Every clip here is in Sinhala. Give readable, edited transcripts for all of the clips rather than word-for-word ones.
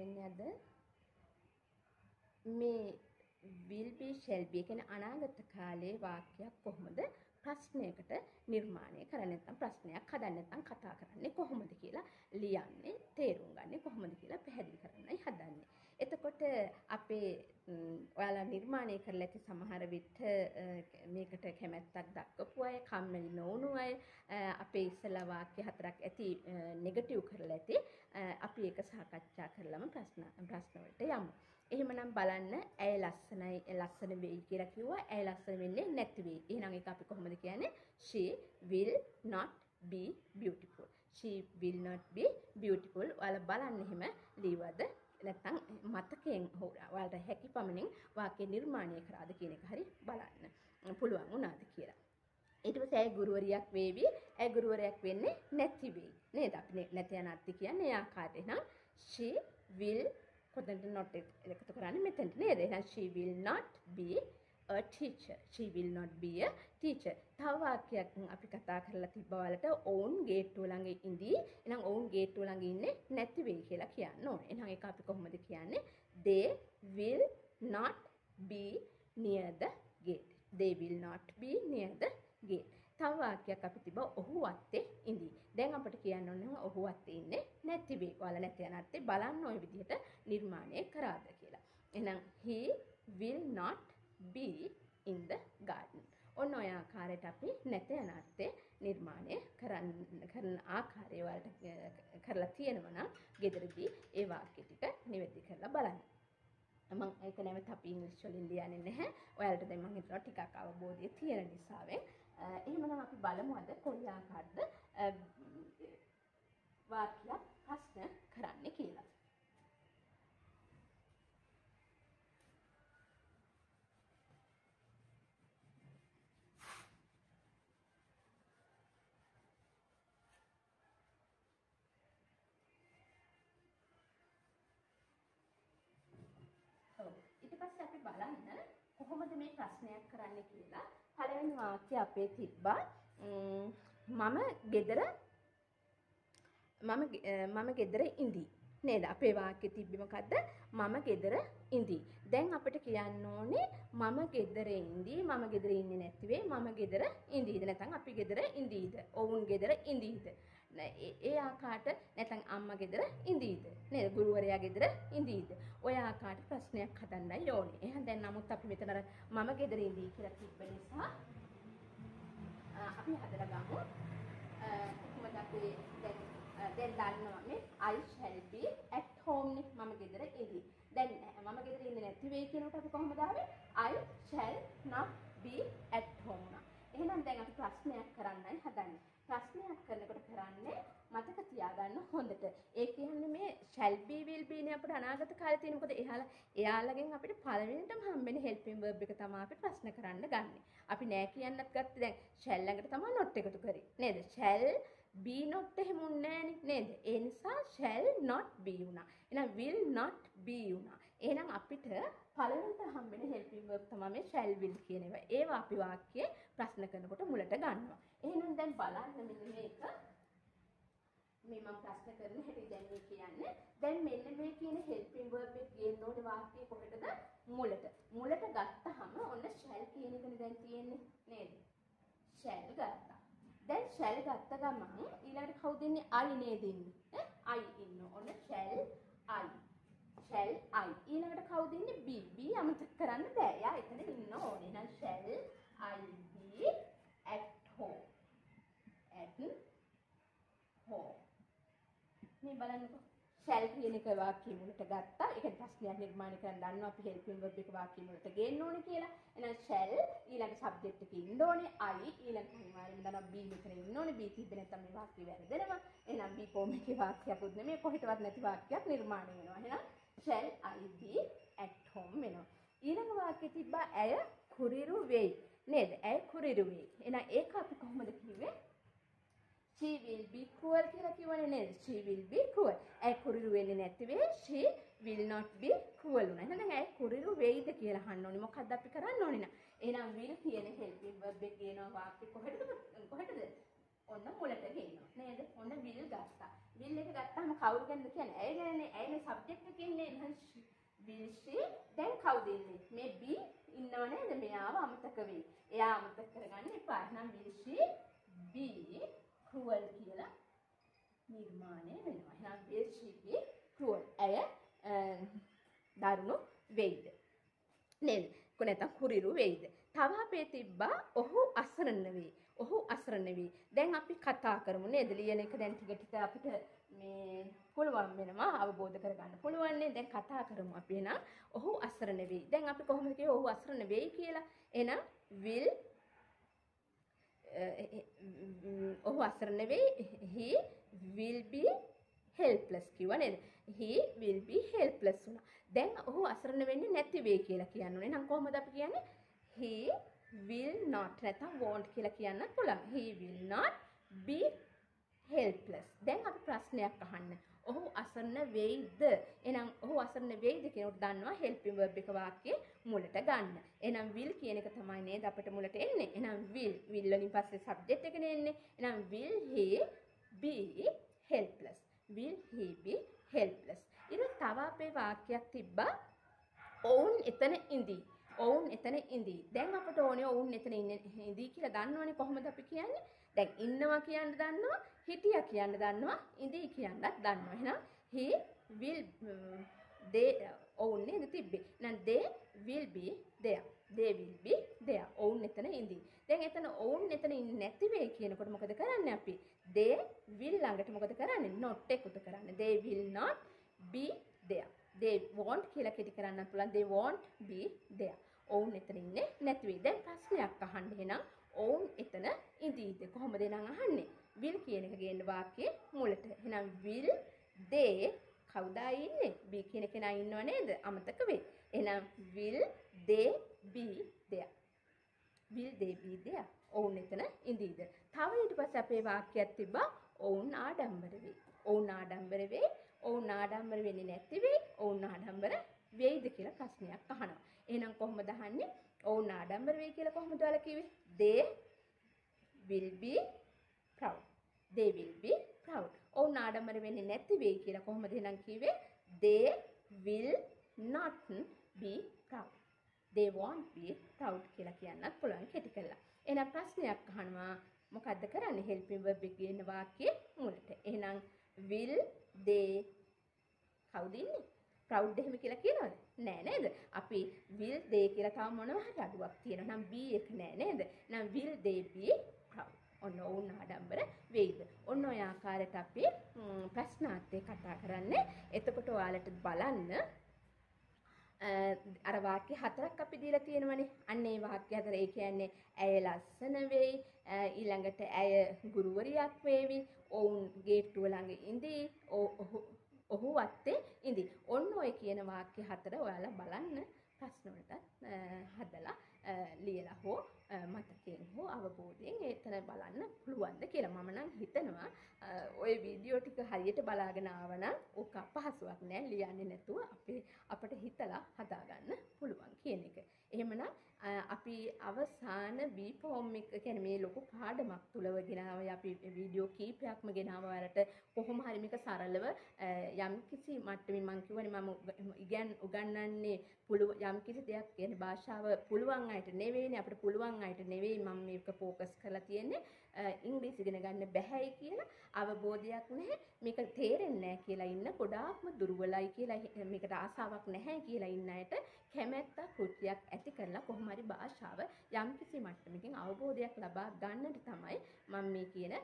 වෙන්නේ අද මේ will be shall be කියන්නේ අනාගත කාලයේ වාක්‍යයක් කොහොමද ප්‍රශ්නයකට නිර්මාණය කරන්නේ නැත්නම් ප්‍රශ්නයක් හදන්නේ නැත්නම් කතා කරන්නේ කොහොමද කියලා ලියන්නේ තේරුම් ගන්න කොහොමද කියලා පැහැදිලි කරන්නයි හදන්නේ. එතකොට අපේ ඔයාලා නිර්මාණය කරලා ඇති සමහර විට මේකට කැමැත්තක් දක්වපු අය කම්මැලි නොවුණු අය අපේ ඉස්සලා වාක්‍ය හතරක් ඇති නෙගටිව් කරලා ඇති අපි ඒක සාකච්ඡා කරලම ප්‍රශ්න වලට යමු. එහෙමනම් බලන්න ඇය ලස්සනයි ලස්සන වෙයි කියලා කිව්වා ඇය ලස්සන වෙන්නේ නැති වෙයි. එහෙනම් ඒක අපි කොහොමද කියන්නේ she will not be beautiful. She will not be beautiful. ඔයාලා බලන්න එහෙම ලියවද නැත්නම් මතකයෙන් ඔයාලට හැකි පමණින් වාක්‍ය නිර්මාණය කරාද කියන එක හරි බලන්න පුළුවන් වුණාද කියලා. ඊට පස්සේ ඇය ගුරුවරියක් වේවි. ඇය ගුරුවරයක් වෙන්නේ නැති වෙයි. නේද? අපි නැති යන අර්ථය කියන්නේ ආකාරයට. එහෙනම් she will කොතනට not එකතු කරන්නේ මෙතනට නේද? එහෙනම් she will not be a teacher. She will not be a teacher. තව වාක්‍යයක් අපි කතා කරලා තිබ්බවලට own ගේට්ටුව ළඟ ඉඳී එහෙනම් own ගේට්ටුව ළඟ ඉන්නේ නැති වෙයි කියලා කියන්න ඕනේ. එහෙනම් ඒක අපි කොහොමද කියන්නේ? They will not be near the gate. They will not be near the gate. තව වාක්‍යයක් අපි තිබ්බා ඔහු අත්තේ ඉඳී. දැන් අපිට කියන්න ඕනේ ඔහු අත්තේ ඉන්නේ නැති වෙයි. ඔයාලා නැති යනත්තේ බලන්න ওই විදිහට නිර්මාණය කරාද කියලා. එහෙනම් he will not be in the garden. ඔන්න ඔය ආකාරයට අපි නැත යන අර්ථය නිර්මාණය කරන ආකාරය වලට කරලා තියෙනවා නම් ගෙදරදී ඒ වාක්‍ය ටික නිවැරදි කරලා බලන්න. මම ඒක නැවත අපි ඉංග්‍රීසි වලින් ලියන්නේ නැහැ. ඔයාලට දැන් මම හිතනවා ටිකක් අවබෝධය තියෙන නිසාවෙන්. එහෙමනම් අපි බලමු අද කොයි ආකාරද වාක්‍ය ප්‍රශ්න කරන්න කියලා. ඊට පස්සේ අපි බලන්න කොහොමද මේ ප්‍රශ්නයක් කරන්න කියලා. පළවෙනි වාක්‍ය අපේ තිබ්බා මම ගෙදර ඉඳි නේද? අපේ වාක්‍ය තිබ්බේ මොකද්ද? මම ගෙදර ඉඳි. දැන් අපිට කියන්න ඕනේ මම ගෙදර ඉඳි මම ගෙදර ඉන්නේ නැති වෙයි මම ගෙදර ඉඳීද නැත්නම් අපි ගෙදර ඉඳීද ඔවුන් ගෙදර ඉඳීද ඒ ආකාරයට නැත්නම් අම්මා ගෙදර ඉඳීද නේද? ගුරුවරයා ගෙදර ඉඳීද? ඔය ආකාරයට ප්‍රශ්නයක් හදන්නයි ඕනේ. එහෙනම් දැන් නමුත් අපි මෙතන මම ගෙදර ඉඳී කියලා තිබ්බ නිසා අපි හදලා ගමු. කොහොමද අපි දැන් දන්නවනේ I shall be at home නේ මම ගෙදර ඉඳී. දැන් මම ගෙදර ඉන්නේ නැති වෙයි කියනකොට අපි කොහොමද ආවේ? I shall not be at home. එහෙනම් දැන් අපි ප්‍රශ්නයක් කරන්නයි හදන්නේ. ප්‍රශ්නයක් කරනකොට කරන්නේ මතක තියාගන්න හොඳට. ඒ කියන්නේ මේ shall be will be නේ අපිට අනාගත කාලේ තියෙන. මොකද එයාලගෙන් අපිට පළවෙනිටම හම්බෙන helping verb එක තමයි අපි ප්‍රශ්න කරන්න ගන්න. අපි නෑ කියන්නත් ගත්තේ දැන් shall ළඟට තමයි not එකතු කරේ. නේද? shall be not එහෙම උන්නේ නේද? ඒ නිසා shall not be වුණා. එහෙනම් will not be වුණා. එහෙනම් අපිට පළවෙනිට හම්බෙන helping verb තමයි shall will කියන ඒවා. ඒවා අපි වාක්‍යයේ ප්‍රශ්න කරනකොට මුලට ගන්නවා. එහෙනම් දැන් බලන්න මෙන්න මේක. මේ මම ප්‍රශ්න කරන හැටි දැන් මේ කියන්නේ. දැන් මෙන්න මේ කියන helping verb එක ගේන්න ඕනේ වාක්‍යයේ කොහෙටද? මුලට. මුලට ගත්තාම ඔන්න shall කියන එකනේ දැන් තියෙන්නේ නේද? shall ගත්තා. දැන් shall ගත්ත ගමන් ඊළඟට කවුද ඉන්නේ? I නේද ඉන්නේ? I ඉන්න ඕන shall I. shall I ඊළඟට කවුද ඉන්නේ? B. B අමතක කරන්න බෑ. යා එතන ඉන්න ඕනේ. එහෙනම් shall I be at home. at home මේ බලන්නකෝ. shall කියන එක වාක්‍ය මුලට ගත්තා. ඒ කියන්නේ ප්‍රශ්නයක් නිර්මාණය කරන්න දන්නවා අපි helping verb එක වාක්‍ය මුලට ගේන්න ඕනේ කියලා. එහෙනම් shall ඊළඟ subject එකේ ඉන්න ඕනේ. I ඊළඟ අනිවාර්යයෙන්ම දන්නවා B මෙතන ඉන්න ඕනේ. B තිබ්බ නැත්නම් මේ වාක්‍ය වැරදෙනවා. එහෙනම් B form එකේ වාක්‍යයක් උත් නෙමෙයි කොහෙටවත් නැති වාක්‍යයක් නිර්මාණය වෙනවා. එහෙනම් shall I be at home වෙනවා. ඊළඟ වාක්‍ය තිබ්බා ඇය කුරිරු වෙයි නේද? ඇය කුරිරු වෙයි. එහෙනම් ඒක අපි කොහොමද කිව්වේ? she will be cruel කියලා කිව්වනේ නේද? she will be cruel. ඇය කුරිරු වෙන්නේ නැති වෙයි. she will not be cruel වුණා. එහෙනම් දැන් ඇය කුරිරු වෙයිද කියලා අහන්න ඕනේ. මොකද්ද අපි කරන්න ඕනේ? එහෙනම් will කියන helping verb එක කියනවා වාක්‍ය කොහෙටද? ඔන්න මුලට ගෙනියනවා නේද? ඔන්න බිල් ගත්තා. බිල් එක ගත්තාම කවුරු ගැනද කියන්නේ? ඇය ගැනනේ. ඇයනේ සබ්ජෙක්ට් එකේ ඉන්නේ. එහෙනම් බිල් ශ්‍රී දැන් කවුද ඉන්නේ? මේ බි ඉන්නව නේද? මෙයාව අමතක වෙයි. එයා අමතක කරගන්න එපා. එහෙනම් බිල් ශ්‍රී බි cruel කියලා නිර්මාණය වෙනවා. එහෙනම් බිල් ශ්‍රී බි cruel. ඇය දරුණු වෙයිද? නේද? කොනේතක් හුරිරු වෙයිද? තව අපේ තිබ්බා ඔහු අසරණ වෙයි. ඔහු අසරණ වෙයි. දැන් අපි කතා කරමු නේද? ලියන එක දැන් ටික ටික අපිට මේ පුළුවන් වෙනවා අවබෝධ කරගන්න. පුළුවන් නේ දැන් කතා කරමු අපි. එහෙනම් ඔහු අසරණ වෙයි. දැන් අපි කොහොමද කියව ඔහු අසරණ වෙයි කියලා? එහෙනම් will ඔහු අසරණ වෙයි. He will be helpless කිව්වා නේද? He will be helpless වුණා. දැන් ඔහු අසරණ වෙන්නේ නැති වෙයි කියලා කියන්නේ. එහෙනම් කොහොමද අපි කියන්නේ? He will not නැත්නම් won't කියලා කියන්න පුළුවන්. He will not be helpless. දැන් අපි ප්‍රශ්නයක් අහන්න. ඔහු අසරණ වෙයිද? එහෙනම් ඔහු අසරණ වෙයිද කියනකොට දන්නවා helping verb එක වාක්‍යයේ මුලට ගන්න. එහෙනම් will කියන එක තමයි නේද අපිට මුලට එන්නේ. එහෙනම් will වලින් පස්සේ subject එකනේ එන්නේ. එහෙනම් will he be helpless? Will he be helpless? ඊළඟ තව අපේ වාක්‍යයක් තිබ්බා ඔවුන් එතන ඉඳී. ඔවුන් එතන ඉඳී. දැන් අපට ඕනේ ඔවුන් එතන ඉඳී කියලා දන්නවනේ. කොහොමද අපි කියන්නේ? දැන් ඉන්නවා කියන්න දන්නවා, හිටියා කියන්න දන්නවා, ඉඳී කියන්නත් දන්නවා. එහෙනම් he will they ඔවුන් නේද තිබ්බේ. එහෙනම් they will be there. They will be there. ඔවුන් එතන ඉඳී. දැන් එතන ඔවුන් එතන ඉන්නේ නැති වෙයි කියනකොට මොකද කරන්නේ අපි? They will ළඟට මොකද කරන්නේ? Not එකතු කරන්නේ. They will not be there. They won't කියලා කෙටි කරන්න පුළුවන්. They won't be there. ඔවුන් එතන ඉන්නේ නැති වෙයි. දැන් ප්‍රශ්නයක් අහන්න. එහෙනම් ඔවුන් එතන ඉඳීද? කොහොමද එහෙනම් අහන්නේ? Will කියන එක ගේන්න වාක්‍යයේ මුලට. එහෙනම් will they කවුද ඉන්නේ? be කියන කෙනා ඉන්නව නේද? අමතක වෙයි. එහෙනම් will they be there? Will they be there? ඔවුන් එතන ඉඳීද? තව ඊට පස්සේ අපේ වාක්‍යයක් තිබ්බා ඔවුන් ආඩම්බර වෙයි. ඔවුන් ආඩම්බර වෙයි. ඔවුන් ආඩම්බර වෙන්නේ නැති වෙයි. ඔවුන් ආඩම්බර වෙයිද කියලා ප්‍රශ්නයක් අහනවා. එහෙනම් කොහොමද අහන්නේ? ඔවුන් ආඩම්බර වෙයි කියලා කොහොමද ඔයාලා කිව්වේ? They will be proud. They will be proud. ඔවුන් ආඩම්බර වෙන්නේ නැති වෙයි කියලා කොහොමද එහෙනම් කිව්වේ? They will not be proud. They won't be proud කියලා කියන්නත් පුළුවන් කෙටි කරලා. එහෙනම් ප්‍රශ්නයක් අහනවා මොකද්ද කරන්නේ? helping verb එක කියන වාක්‍යයේ මුලට. එහෙනම් will they කවුද ඉන්නේ? proud එහෙම කියලා කියනවද? නෑ නේද? අපි will they කියලා තව මොනවා හරි අඩුවක් තියෙනවා. නම් be එක නෑ නේද? නම් will they be proud? ඔන්න ඔවුන් ආඩම්බර වෙයිද? ඔන්න ඔය ආකාරයට අපි ප්‍රශ්නාර්ථය කතා කරන්නේ. එතකොට ඔයාලට බලන්න අර වාක්‍ය හතරක් අපි දීලා තියෙනවනේ. අන්න ඒ වාක්‍ය හතර ඒ කියන්නේ ඇය ලස්සන වෙයි, ඊළඟට ඇය ගුරුවරියක් වේවි, ඔවුන් ගේට්ටුව ළඟ ඉඳී, ඔහු වත්තේ ඉඳී. ඔන්න ඔය කියන වාක්‍ය හතර ඔයාලා බලන්න ප්‍රශ්න වලට හදලා ලියලා හෝ මතකයෙන් හෝ අවබෝධයෙන් එතන බලන්න පුළුවන්ද කියලා මම නම් හිතනවා. ওই වීඩියෝ ටික හරියට බලාගෙන ආවනම් ඕක අපහසුයක් නෑ, ලියන්නේ නැතුව අපිට හිතලා හදාගන්න පුළුවන් කියන එක. එහෙමනම් අපි අවසාන B form එක කියන්නේ මේ ලොකු පාඩමක් තුලව ගෙනාවේ අපි වීඩියෝ කීපයක්ම ගෙනාවා වලට කොහොම හරි මේක සරලව යම් කිසි මට්ටමින් මම කියවනේ මම උගන්වන්නේ පුළුවන් යම් කිසි දෙයක් කියන්නේ භාෂාව පුළුවන් අයට නෙවෙයිනේ, අපිට පුළුවන් අයට නෙවෙයි මම මේක ફોકસ කරලා තියෙන්නේ. ඉංග්‍රීසි ඉගෙන ගන්න බැහැයි කියලා අවබෝධයක් නැහැ, මේක තේරෙන්නේ නැහැ කියලා ඉන්න, ගොඩාක්ම දුර්වලයි කියලා, මේකට ආසාවක් නැහැ කියලා ඉන්න අයට කැමැත්තක් කුටියක් ඇති කරලා කොහොම හරි භාෂාව යම්කිසි මට්ටමකින් අවබෝධයක් ලබා ගන්නට තමයි මම මේ කියන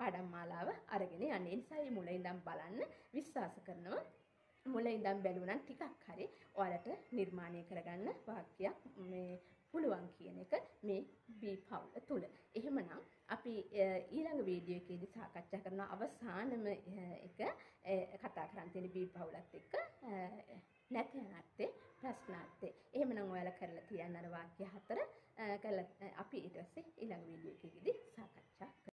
පාඩම් මාලාව අරගෙන යන්නේ. ඒ නිසා මුල ඉඳන් බලන්න විශ්වාස කරනවා. මුල ඉඳන් බැලුවා නම් ටිකක් හරි ඔයාලට නිර්මාණය කරගන්න වාක්‍යයක් මේ පුළුවන් කියන එක මේ B පවුල තුල. එහෙමනම් අපි ඊළඟ වීඩියෝ එකේදී සාකච්ඡා කරන අවසානම එක කතා කරන් තියෙන B පවුලත් එක්ක නැත්නම් ප්‍රශ්නාර්ථය. එහෙමනම් ඔයාලා කරලා තියන්න අර වාක්‍ය හතර කරලා අපි ඊට පස්සේ ඊළඟ වීඩියෝ එකේදී සාකච්ඡා